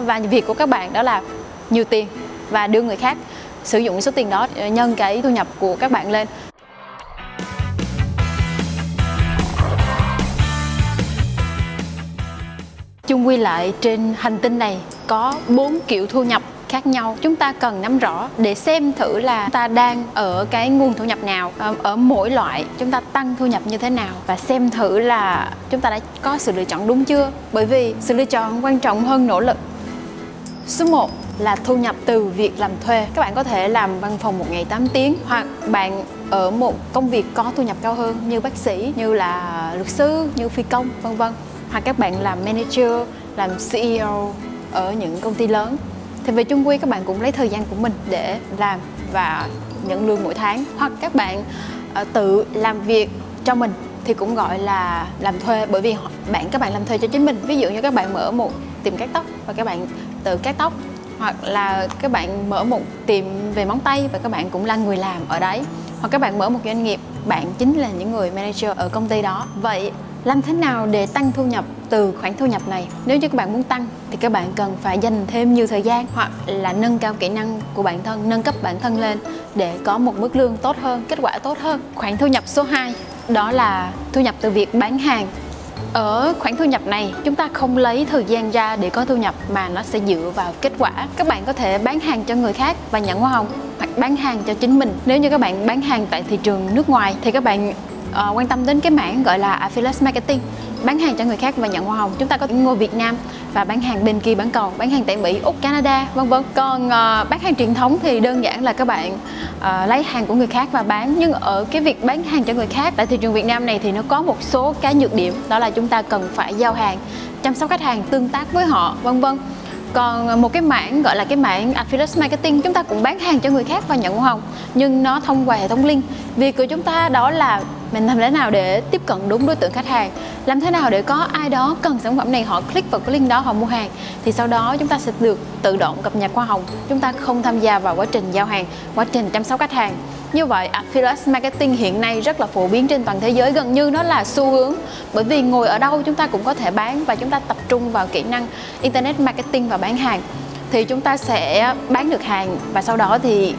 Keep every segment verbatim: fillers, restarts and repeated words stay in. Và việc của các bạn đó là nhiều tiền và đưa người khác sử dụng số tiền đó nhân cái thu nhập của các bạn lên. Chung quy lại, trên hành tinh này có bốn kiểu thu nhập khác nhau. Chúng ta cần nắm rõ để xem thử là ta đang ở cái nguồn thu nhập nào, ở mỗi loại chúng ta tăng thu nhập như thế nào và xem thử là chúng ta đã có sự lựa chọn đúng chưa. Bởi vì sự lựa chọn quan trọng hơn nỗ lực. Số một là thu nhập từ việc làm thuê. Các bạn có thể làm văn phòng một ngày tám tiếng, hoặc bạn ở một công việc có thu nhập cao hơn như bác sĩ, như là luật sư, như phi công, vân vân. Hoặc các bạn làm manager, làm xê e ô ở những công ty lớn. Thì về chung quy các bạn cũng lấy thời gian của mình để làm và nhận lương mỗi tháng. Hoặc các bạn tự làm việc cho mình thì cũng gọi là làm thuê, bởi vì bạn các bạn làm thuê cho chính mình. Ví dụ như các bạn mở một tiệm cắt tóc và các bạn tự cắt tóc, hoặc là các bạn mở một tiệm về móng tay và các bạn cũng là người làm ở đấy, hoặc các bạn mở một doanh nghiệp, bạn chính là những người manager ở công ty đó. Vậy làm thế nào để tăng thu nhập từ khoản thu nhập này? Nếu như các bạn muốn tăng thì các bạn cần phải dành thêm nhiều thời gian, hoặc là nâng cao kỹ năng của bản thân, nâng cấp bản thân lên để có một mức lương tốt hơn, kết quả tốt hơn. Khoản thu nhập số hai đó là thu nhập từ việc bán hàng. Ở khoản thu nhập này chúng ta không lấy thời gian ra để có thu nhập mà nó sẽ dựa vào kết quả. Các bạn có thể bán hàng cho người khác và nhận hoa hồng, hoặc bán hàng cho chính mình. Nếu như các bạn bán hàng tại thị trường nước ngoài thì các bạn uh, quan tâm đến cái mảng gọi là affiliate marketing, bán hàng cho người khác và nhận hoa hồng. Chúng ta có thể ngồi Việt Nam và bán hàng bên kia bán cầu, bán hàng tại Mỹ, Úc, Canada, vân vân. Còn uh, bán hàng truyền thống thì đơn giản là các bạn uh, lấy hàng của người khác và bán. Nhưng ở cái việc bán hàng cho người khác tại thị trường Việt Nam này thì nó có một số cái nhược điểm, đó là chúng ta cần phải giao hàng, chăm sóc khách hàng, tương tác với họ, vân vân. Còn một cái mảng gọi là cái mảng affiliate marketing, chúng ta cũng bán hàng cho người khác và nhận hoa hồng, nhưng nó thông qua hệ thống link. Việc của chúng ta đó là mình làm thế nào để tiếp cận đúng đối tượng khách hàng, làm thế nào để có ai đó cần sản phẩm này, họ click vào cái link đó, họ mua hàng, thì sau đó chúng ta sẽ được tự động cập nhật hoa hồng. Chúng ta không tham gia vào quá trình giao hàng, quá trình chăm sóc khách hàng. Như vậy, affiliate marketing hiện nay rất là phổ biến trên toàn thế giới, gần như nó là xu hướng, bởi vì ngồi ở đâu chúng ta cũng có thể bán. Và chúng ta tập trung vào kỹ năng internet marketing và bán hàng thì chúng ta sẽ bán được hàng, và sau đó thì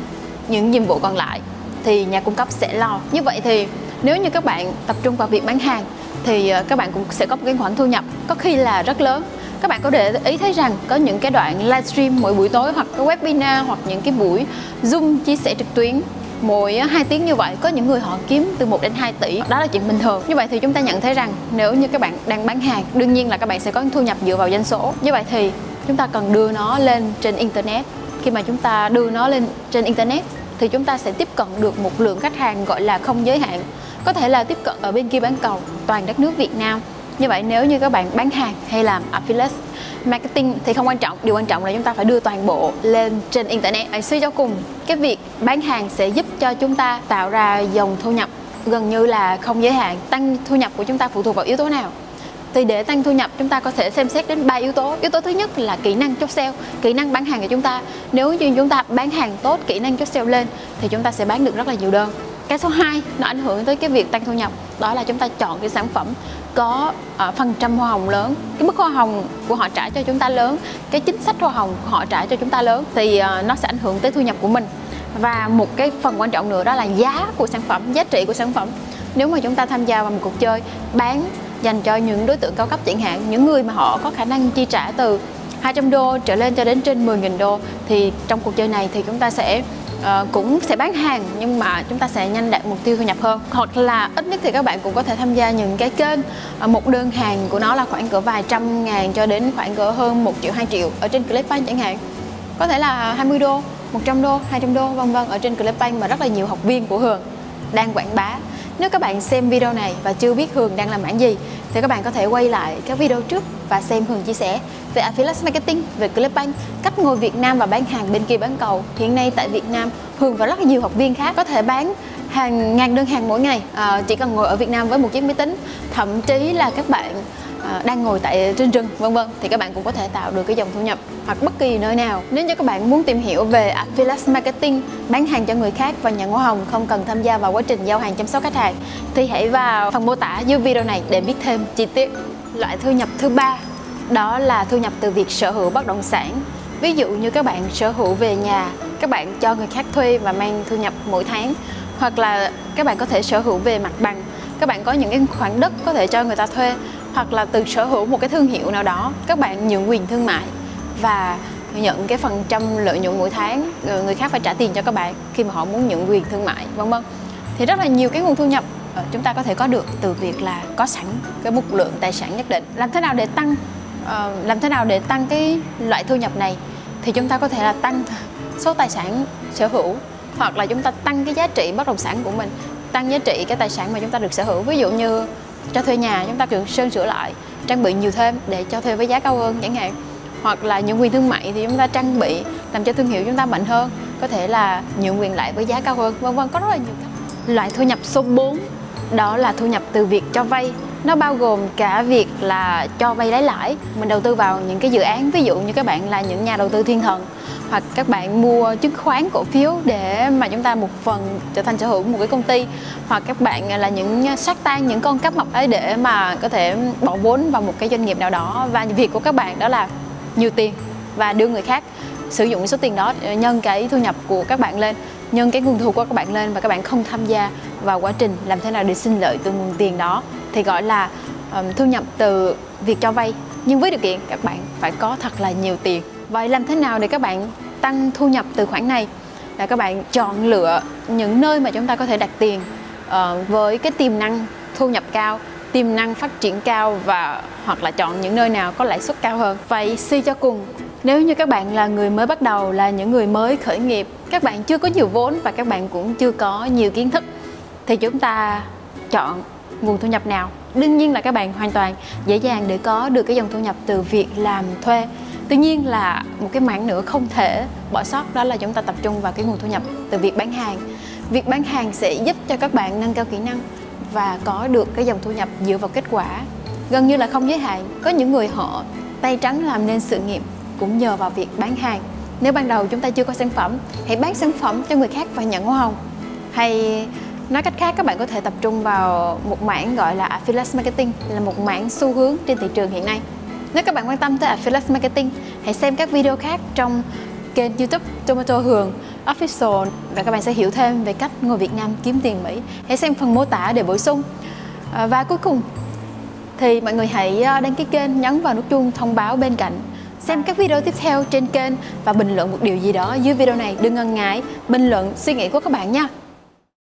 những nhiệm vụ còn lại thì nhà cung cấp sẽ lo. Như vậy thì nếu như các bạn tập trung vào việc bán hàng thì các bạn cũng sẽ có một cái khoản thu nhập có khi là rất lớn. Các bạn có để ý thấy rằng có những cái đoạn livestream mỗi buổi tối, hoặc cái webinar, hoặc những cái buổi Zoom chia sẻ trực tuyến mỗi hai tiếng như vậy, có những người họ kiếm từ một đến hai tỷ. Đó là chuyện bình thường. Như vậy thì chúng ta nhận thấy rằng nếu như các bạn đang bán hàng, đương nhiên là các bạn sẽ có thu nhập dựa vào doanh số. Như vậy thì chúng ta cần đưa nó lên trên internet. Khi mà chúng ta đưa nó lên trên internet thì chúng ta sẽ tiếp cận được một lượng khách hàng gọi là không giới hạn, có thể là tiếp cận ở bên kia bán cầu, toàn đất nước Việt Nam. Như vậy nếu như các bạn bán hàng hay làm affiliate marketing thì không quan trọng, điều quan trọng là chúng ta phải đưa toàn bộ lên trên internet. Suy cho cùng, cái việc bán hàng sẽ giúp cho chúng ta tạo ra dòng thu nhập gần như là không giới hạn. Tăng thu nhập của chúng ta phụ thuộc vào yếu tố nào? Thì để tăng thu nhập chúng ta có thể xem xét đến ba yếu tố. Yếu tố thứ nhất là kỹ năng chốt sale, kỹ năng bán hàng của chúng ta. Nếu như chúng ta bán hàng tốt, kỹ năng chốt sale lên thì chúng ta sẽ bán được rất là nhiều đơn. Cái số hai nó ảnh hưởng tới cái việc tăng thu nhập, đó là chúng ta chọn cái sản phẩm có uh, phần trăm hoa hồng lớn, cái mức hoa hồng của họ trả cho chúng ta lớn, cái chính sách hoa hồng của họ trả cho chúng ta lớn, thì uh, nó sẽ ảnh hưởng tới thu nhập của mình. Và một cái phần quan trọng nữa đó là giá của sản phẩm, giá trị của sản phẩm. Nếu mà chúng ta tham gia vào một cuộc chơi bán dành cho những đối tượng cao cấp chẳng hạn, những người mà họ có khả năng chi trả từ hai trăm đô trở lên cho đến trên mười nghìn đô, thì trong cuộc chơi này thì chúng ta sẽ Uh, cũng sẽ bán hàng, nhưng mà chúng ta sẽ nhanh đạt mục tiêu thu nhập hơn. Hoặc là ít nhất thì các bạn cũng có thể tham gia những cái kênh uh, một đơn hàng của nó là khoảng cỡ vài trăm ngàn cho đến khoảng cỡ hơn một triệu hai triệu ở trên Clickbank chẳng hạn. Có thể là hai mươi đô, một trăm đô, hai trăm đô vân vân ở trên Clickbank mà rất là nhiều học viên của Hường đang quảng bá. Nếu các bạn xem video này và chưa biết Hường đang làm mảng gì thì các bạn có thể quay lại các video trước và xem Hường chia sẻ về affiliate marketing, về Clickbank, cách ngồi Việt Nam và bán hàng bên kia bán cầu. Hiện nay tại Việt Nam, Hường và rất là nhiều học viên khác có thể bán hàng ngàn đơn hàng mỗi ngày, à, chỉ cần ngồi ở Việt Nam với một chiếc máy tính, thậm chí là các bạn à, đang ngồi tại trên rừng vân vân, thì các bạn cũng có thể tạo được cái dòng thu nhập hoặc bất kỳ nơi nào. Nếu như các bạn muốn tìm hiểu về affiliate marketing, bán hàng cho người khác và nhận hoa hồng không cần tham gia vào quá trình giao hàng, chăm sóc khách hàng, thì hãy vào phần mô tả dưới video này để biết thêm chi tiết. Loại thu nhập thứ ba đó là thu nhập từ việc sở hữu bất động sản. Ví dụ như các bạn sở hữu về nhà, các bạn cho người khác thuê và mang thu nhập mỗi tháng, hoặc là các bạn có thể sở hữu về mặt bằng, các bạn có những cái khoảng đất có thể cho người ta thuê, hoặc là từ sở hữu một cái thương hiệu nào đó, các bạn nhượng quyền thương mại và nhận cái phần trăm lợi nhuận mỗi tháng, người khác phải trả tiền cho các bạn khi mà họ muốn nhượng quyền thương mại, vân vân. Thì rất là nhiều cái nguồn thu nhập chúng ta có thể có được từ việc là có sẵn cái một lượng tài sản nhất định. Làm thế nào để tăng làm thế nào để tăng cái loại thu nhập này? Thì chúng ta có thể là tăng số tài sản sở hữu, hoặc là chúng ta tăng cái giá trị bất động sản của mình, tăng giá trị cái tài sản mà chúng ta được sở hữu. Ví dụ như cho thuê nhà, chúng ta cần sơn sửa lại, trang bị nhiều thêm để cho thuê với giá cao hơn chẳng hạn. Hoặc là nhượng quyền thương mại thì chúng ta trang bị, làm cho thương hiệu chúng ta mạnh hơn, có thể là nhượng quyền lại với giá cao hơn, vân vân, có rất là nhiều cách. Loại thu nhập số bốn đó là thu nhập từ việc cho vay. Nó bao gồm cả việc là cho vay lấy lãi, mình đầu tư vào những cái dự án, ví dụ như các bạn là những nhà đầu tư thiên thần, hoặc các bạn mua chứng khoán, cổ phiếu để mà chúng ta một phần trở thành sở hữu một cái công ty, hoặc các bạn là những Shark Tank, những con cá mập ấy để mà có thể bỏ vốn vào một cái doanh nghiệp nào đó, và việc của các bạn đó là nhiều tiền và đưa người khác sử dụng số tiền đó, nhân cái thu nhập của các bạn lên, nhân cái nguồn thu của các bạn lên, và các bạn không tham gia vào quá trình làm thế nào để sinh lợi từ nguồn tiền đó, thì gọi là um, thu nhập từ việc cho vay, nhưng với điều kiện các bạn phải có thật là nhiều tiền. Vậy làm thế nào để các bạn tăng thu nhập từ khoản này? Là các bạn chọn lựa những nơi mà chúng ta có thể đặt tiền uh, với cái tiềm năng thu nhập cao, tiềm năng phát triển cao, và hoặc là chọn những nơi nào có lãi suất cao hơn. Vậy suy cho cùng, nếu như các bạn là người mới bắt đầu, là những người mới khởi nghiệp, các bạn chưa có nhiều vốn và các bạn cũng chưa có nhiều kiến thức, thì chúng ta chọn nguồn thu nhập nào? Đương nhiên là các bạn hoàn toàn dễ dàng để có được cái dòng thu nhập từ việc làm thuê. Tuy nhiên là một cái mảng nữa không thể bỏ sót, đó là chúng ta tập trung vào cái nguồn thu nhập từ việc bán hàng. Việc bán hàng sẽ giúp cho các bạn nâng cao kỹ năng và có được cái dòng thu nhập dựa vào kết quả gần như là không giới hạn. Có những người họ tay trắng làm nên sự nghiệp cũng nhờ vào việc bán hàng. Nếu ban đầu chúng ta chưa có sản phẩm, hãy bán sản phẩm cho người khác và nhận hoa hồng. Hay nói cách khác, các bạn có thể tập trung vào một mảng gọi là Affiliate Marketing, là một mảng xu hướng trên thị trường hiện nay. Nếu các bạn quan tâm tới Affiliate Marketing, hãy xem các video khác trong kênh YouTube Tomato Hường Official và các bạn sẽ hiểu thêm về cách người Việt Nam kiếm tiền Mỹ. Hãy xem phần mô tả để bổ sung. Và cuối cùng thì mọi người hãy đăng ký kênh, nhấn vào nút chuông thông báo bên cạnh, xem các video tiếp theo trên kênh và bình luận một điều gì đó dưới video này. Đừng ngần ngại bình luận suy nghĩ của các bạn nha.